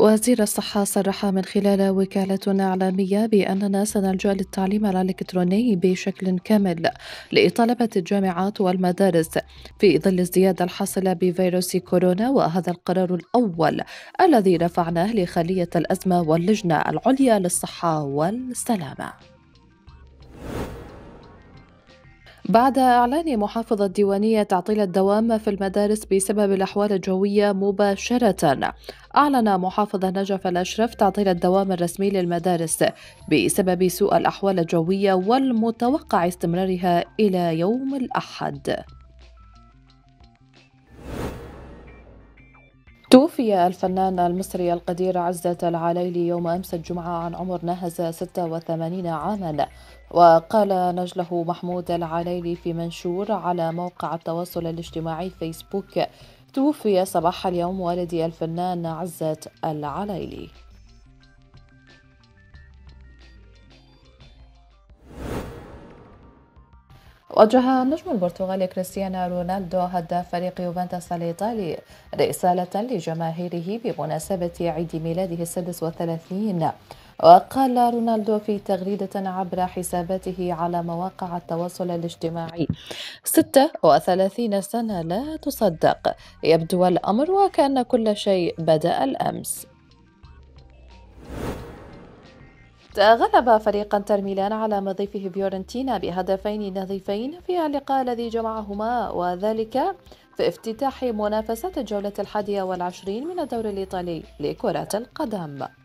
وزير الصحة صرح من خلال وكالة إعلامية بأننا سنلجأ للتعليم الإلكتروني بشكل كامل لطلبة الجامعات والمدارس في ظل الزيادة الحاصلة بفيروس كورونا، وهذا القرار الأول الذي رفعناه لخلية الأزمة واللجنة العليا للصحة والسلامة. بعد إعلان محافظة الديوانية تعطيل الدوام في المدارس بسبب الأحوال الجوية مباشرة، أعلن محافظة نجف الأشرف تعطيل الدوام الرسمي للمدارس بسبب سوء الأحوال الجوية والمتوقع استمرارها إلى يوم الأحد. توفي الفنان المصري القدير عزت العليلي يوم أمس الجمعة عن عمر ناهز 86 عاما. وقال نجله محمود العليلي في منشور على موقع التواصل الاجتماعي فيسبوك: توفي صباح اليوم والدي الفنان عزت العليلي. وجه النجم البرتغالي كريستيانو رونالدو هداف فريق يوفنتوس الإيطالي رسالة لجماهيره بمناسبة عيد ميلاده 36. وقال رونالدو في تغريدة عبر حساباته على مواقع التواصل الاجتماعي: 36 سنة لا تصدق، يبدو الأمر وكأن كل شيء بدأ الأمس. تغلب فريق ترميلان على مضيفه فيورنتينا بهدفين نظيفين في اللقاء الذي جمعهما، وذلك في افتتاح منافسة الجولة 21 من الدوري الإيطالي لكرة القدم.